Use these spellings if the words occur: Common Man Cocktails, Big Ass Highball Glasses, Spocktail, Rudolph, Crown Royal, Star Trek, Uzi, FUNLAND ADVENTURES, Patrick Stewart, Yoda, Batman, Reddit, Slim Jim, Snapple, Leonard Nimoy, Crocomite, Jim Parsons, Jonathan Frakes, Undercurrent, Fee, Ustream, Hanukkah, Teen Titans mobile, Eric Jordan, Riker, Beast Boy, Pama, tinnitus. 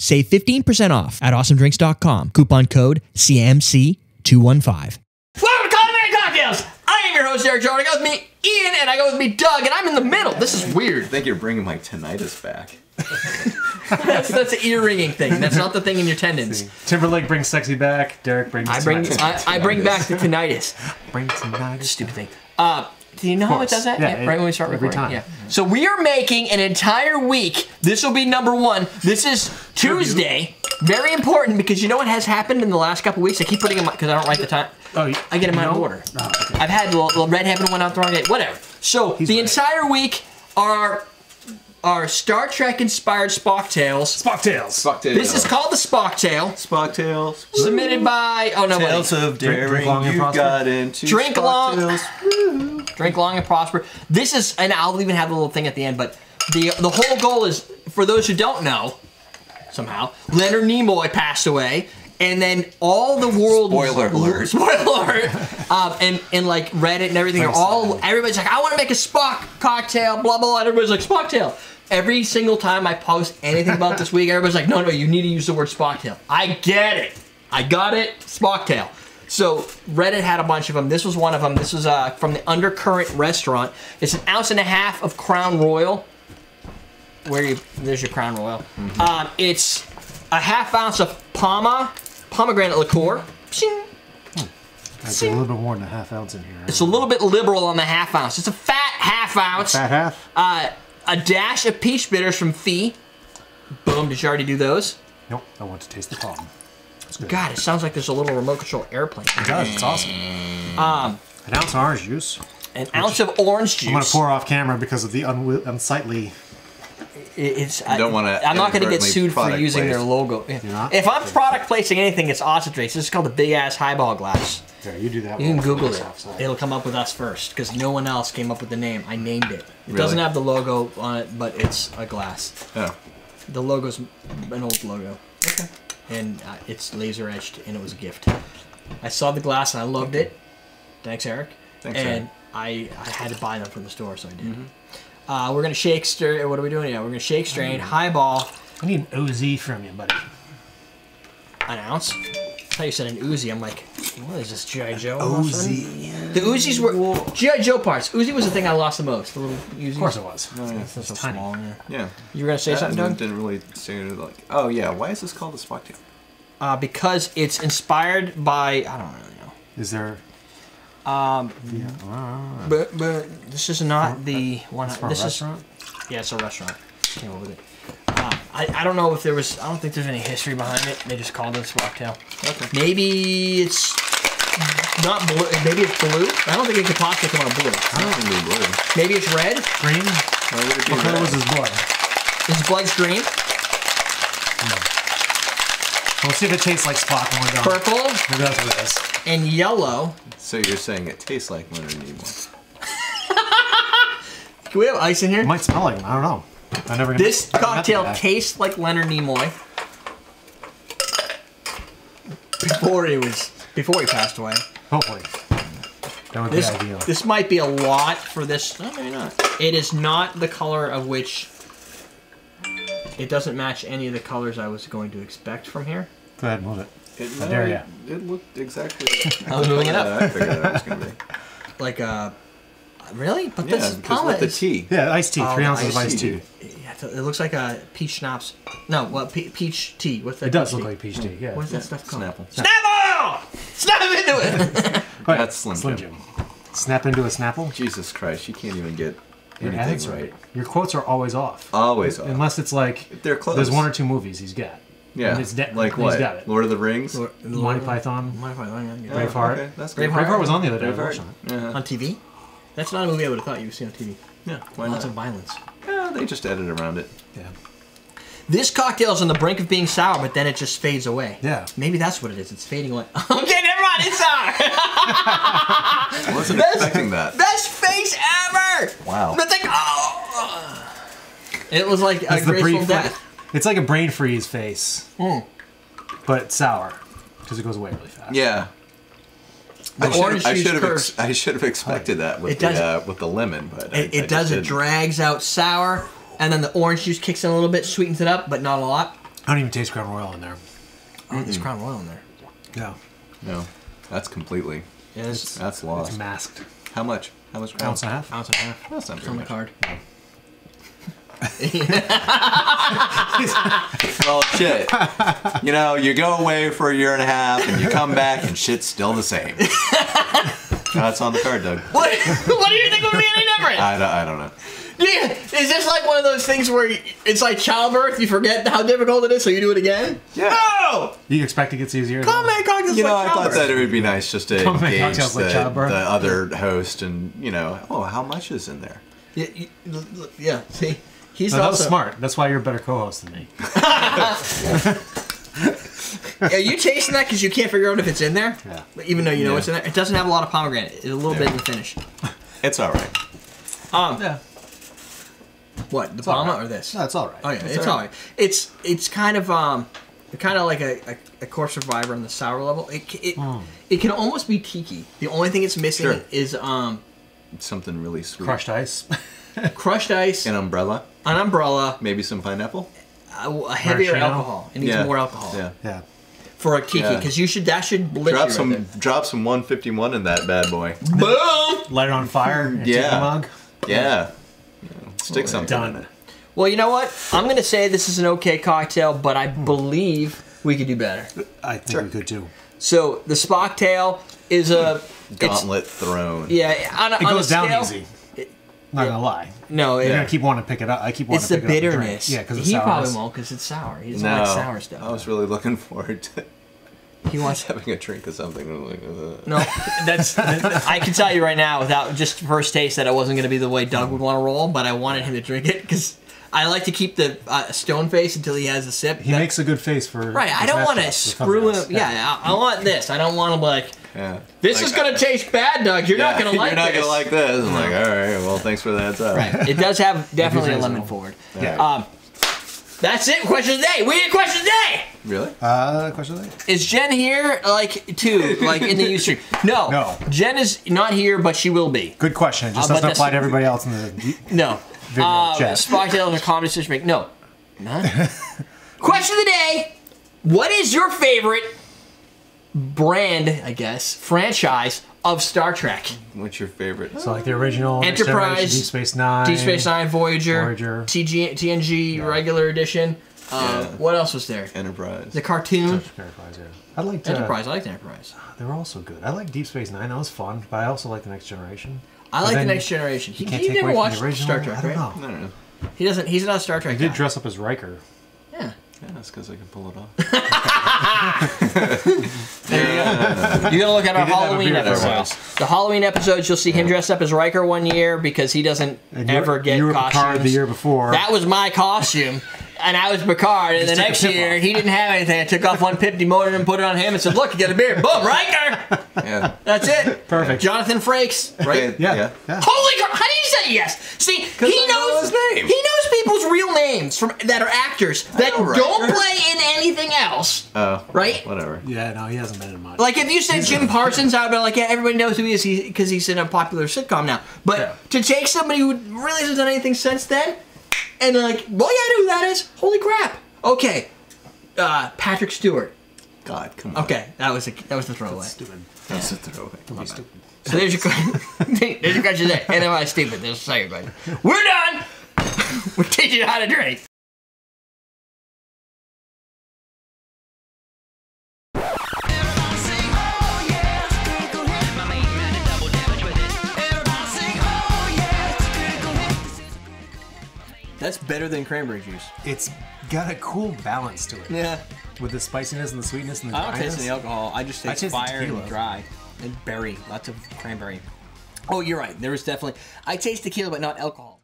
Save 15% off at awesomedrinks.com. Coupon code CMC215. Welcome to Common Man Cocktails! I am your host, Eric Jordan. I go with me, Ian, and I go with me, Doug, and I'm in the middle. This is weird. I think you're bringing my tinnitus back. That's an ear-ringing thing. That's not the thing in your tendons. Timberlake brings sexy back. Derek brings I bring back the tinnitus. Bring tinnitus. Stupid thing. Do you know how it does that? Yeah, right when we start recording. Time. Yeah. So we are making an entire week. This will be number one. This is Tuesday. Very important because you know what has happened in the last couple weeks? I keep putting them because I don't like the time. Oh, I get them out of order. Oh, okay. I've had little Red Heaven went out the wrong day. Whatever. So the entire week are our Star Trek inspired Spocktails. Spocktails. This is called the Spocktail. Spocktails. Submitted by Tales of Daring. Drink long and prosper. Got into Drink long. Drink long and prosper. This is, and I'll even have a little thing at the end. But the whole goal is, for those who don't know, somehow Leonard Nimoy passed away, and then all the world spoiler alert. And like Reddit and everything are all everybody's like, I want to make a Spock cocktail, blah blah. And everybody's like Spocktail. Every single time I post anything about this week, everybody's like, no, you need to use the word Spocktail. I get it. I got it. Spocktail. So Reddit had a bunch of them. This was one of them. This was from the Undercurrent restaurant. It's 1.5 ounces of Crown Royal. There's your Crown Royal. Mm-hmm. It's 1/2 ounce of Pama, pomegranate liqueur. Pshing. That's a little bit more than 1/2 ounce in here. Right? It's a little bit liberal on the 1/2 ounce. It's a fat 1/2 ounce. A fat half. A dash of peach bitters from Fee. Boom, did you already do those? Nope, I want to taste the palm. God, it sounds like there's a little remote control airplane. It does, it's awesome. 1 ounce of orange juice. An ounce of orange juice. I'm gonna pour off camera because of the unsightly. I'm not going to get sued for using their logo. Yeah. If I'm product placing anything, it's awesome drinks. This is called the big ass highball glass. Yeah, you do that. You can Google it. It'll come up with us first because no one else came up with the name. I named it. It doesn't have the logo on it, but it's a glass. Yeah. The logo's an old logo. Okay. And it's laser etched, and it was a gift. I saw the glass and I loved it. Thanks, Eric. Thanks, Eric. I had to buy them from the store, so I did. Mm-hmm. We're gonna shake, stir. What are we doing now? We're gonna shake, strain, highball. I need an OZ from you, buddy. An ounce? I thought you said an Uzi. I'm like, what is this, G.I. Joe? OZ. The Uzis were G.I. Joe parts. Uzi was the thing I lost the most. The little Uzi. Of course it was. It's so tiny. Small, yeah. You were gonna say something, Doug? Didn't really say it like. Oh yeah. Why is this called a Spocktail? Because it's inspired by I don't really know. Is there? Yeah. But this is not the one. This is yeah, it's a restaurant. Came up with it. I don't know if there was. I don't think there's any history behind it. They just called it Spocktail. Okay. Maybe it's not blue. Maybe it's blue. I don't think it could possibly come out blue. I don't think it's blue. Maybe it's red. Green. What color was his blood? His blood's green. No. We'll see if it tastes like Spock when we're done. Purple. Maybe that's what it is. And yellow. So you're saying it tastes like Leonard Nimoy. Can we have ice in here? It might smell like it. I don't know. I never. This cocktail tastes like Leonard Nimoy. Before he passed away. Hopefully. That would be ideal. This might be a lot for this. No, maybe not. It is not the color of which. It doesn't match any of the colors I was going to expect from here. Go ahead, move it. It looked exactly. I was moving it up. I figured that was going to be. Like really? But this is the tea. Yeah, iced tea. 3 ounces of iced tea. Yeah, it looks like a peach schnapps. No, well, peach tea. What's that? It does look like peach tea. Yeah. What's that stuff called? Snapple. Snapple! Snap into it. That's Slim Jim. Snap into a Snapple. Jesus Christ! You can't even get. That's right. Your quotes are always off. Always off. Unless it's like there's one or two movies he's got. Yeah. Like what? He's got it. Lord of the Rings. Monty Python. Monty Python. Yeah. Braveheart. Okay. That's great. Braveheart was on the other day. I watched it. Yeah. On TV. That's not a movie I would have thought you'd see on TV. Yeah. Lots of violence. Yeah, they just edit around it. Yeah. This cocktail's on the brink of being sour, but then it just fades away. Yeah. Maybe that's what it is. It's fading away. Okay, never mind. It's sour. I wasn't expecting that. Best face ever. Wow. It's like, oh. It was like a graceful death. It's like a brain freeze face. Mm. But it's sour because it goes away really fast. Yeah. I should have expected that with the lemon, but it does. It drags out sour. And then the orange juice kicks in a little bit, sweetens it up, but not a lot. I don't even taste Crown Royal in there. Oh, there's Crown Royal in there. Yeah. No. That's completely. Yeah, that's lost. It's masked. How much? How much? Ounce and a half. Ounce and a half. That's not very much. It's on the card. No. Well, shit. You know, you go away for a year and a half, and you come back, and shit's still the same. That's on the card, Doug. What do you think would be any different? I don't know. Yeah, is this like one of those things where it's like childbirth? You forget how difficult it is, so you do it again. Yeah. No. You expect it gets easier. Common Man Cocktails. You know, like I thought that it would be nice just to engage the other host, and you know, oh, how much is in there? Yeah. Yeah. See. He's also... That was smart. That's why you're a better co-host than me. Are you chasing that because you can't figure out if it's in there? Yeah. Even though you know it's in there. It doesn't have a lot of pomegranate. It's a little bit in the finish. It's all right. Yeah. What? The Pama or this? No, it's all right. Oh, yeah. It's all right. It's kind of like a Corpse Survivor on the sour level. It can almost be tiki. The only thing it's missing is... something really sweet. Crushed ice. Crushed ice. An umbrella. An umbrella. Maybe some pineapple. A heavier alcohol. It needs more alcohol. Yeah. Yeah. For a tiki, because that should blitz you right there. Drop some 151 in that bad boy. Boom! Light it on fire. And tiki mug. Yeah. Stick something in it. Well, you know what? I'm going to say this is an okay cocktail, but I believe we could do better. I think we could too. So the Spocktail is a gauntlet thrown. Yeah, it goes down easy. Not gonna lie. No, you're gonna keep wanting to pick it up. I keep wanting to pick it up. It's the bitterness. Yeah, because he probably won't, because it's sour. He doesn't like sour stuff. I was really looking forward to. He wants having a drink or something. Like, no, that's I can tell you right now, without just first taste, that it wasn't gonna be the way Doug would want to roll. But I wanted him to drink it because I like to keep the stone face until he has a sip. He makes a good face for. Right, I don't want to screw him. Yeah, I want this. I don't want to like. Yeah. This is gonna taste bad, Doug. You're not gonna like this. You're not gonna like this. I'm like, all right, well, thanks for that. Right. It does have definitely a lemon forward. Yeah. That's it. Question of the day. We did question of the day. Really? Question of the day. Is Jen here? Like in the Ustream? No. No. Jen is not here, but she will be. Good question. It just doesn't apply to everybody else in the video chat. Spocktail is a comedy decision maker. No. Not. Question of the day. What is your favorite? Brand, I guess, franchise of Star Trek. What's your favorite? So like the original Enterprise, Deep Space Nine, Voyager. TNG regular edition. What else was there? Enterprise. The cartoon. Enterprise, yeah. I liked Enterprise. I liked Enterprise. They were also good. I liked Deep Space Nine. That was fun, but I also liked the Next Generation. I like the Next Generation. He never watched Star Trek, right? I don't know. He doesn't. He's not a Star Trek guy. He did dress up as Riker. Yeah. Yeah, that's because I can pull it off. There you go. You're going to look at our Halloween episodes. The Halloween episodes, you'll see him dressed up as Riker one year because he doesn't ever get costumes. Picard the year before. That was my costume, and I was Picard. And the next year, he didn't have anything. I took off one pip, demoted him, put it on him, and said, look, you got a beard. Boom, Riker. Yeah. That's it. Perfect. Jonathan Frakes. Right? Yeah. Holy crap. How do you say yes? See, he knows his name. He knows people's real names that are actors that don't play in anything else. Oh, right? Whatever. Yeah, no, he hasn't been in much. Like, if you said Jim Parsons, I would be like, yeah, everybody knows who he is because he's in a popular sitcom now. But to take somebody who really hasn't done anything since then and, like, well, yeah, I know who that is. Holy crap. Okay. Patrick Stewart. God, come on. Okay, that was the throwaway. That's stupid. That's a throwaway. Don't be stupid. So there's your question today. And am I stupid? There's a second question. We're done! We're teaching you how to drink. That's better than cranberry juice. It's got a cool balance to it. Yeah. With the spiciness and the sweetness and the dryness. I don't taste any alcohol. I just taste fire and dry. And berry. Lots of cranberry. Oh, you're right. There is definitely... I taste tequila, but not alcohol.